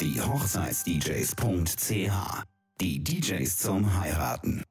diehochzeitsdjs.ch. Die DJs zum Heiraten.